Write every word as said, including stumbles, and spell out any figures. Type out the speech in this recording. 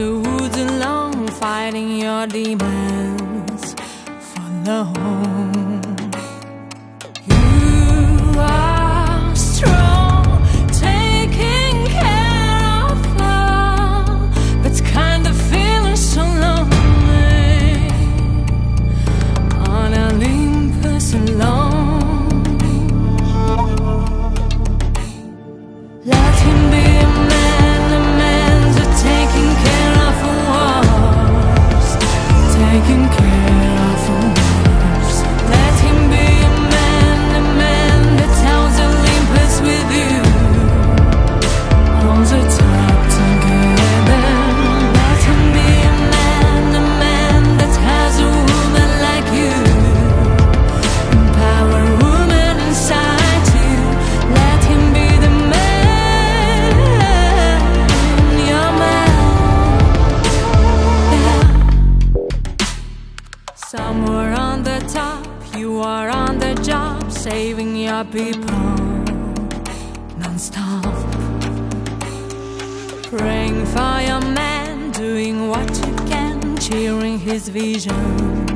the woods alone, fighting your demons for long. You are strong, taking care of love. That's kind of feeling so lonely on Olympus alone. Let him be a man. Taking care of us. Let him be a man, a man that tells Olympus with you. On the top together. Let him be a man, a man that has a woman like you. Empower woman inside you. Let him be the man, your man. Yeah. Somewhere on the top, you are on the job, saving your people non-stop. Praying for your man, doing what you can, cheering his vision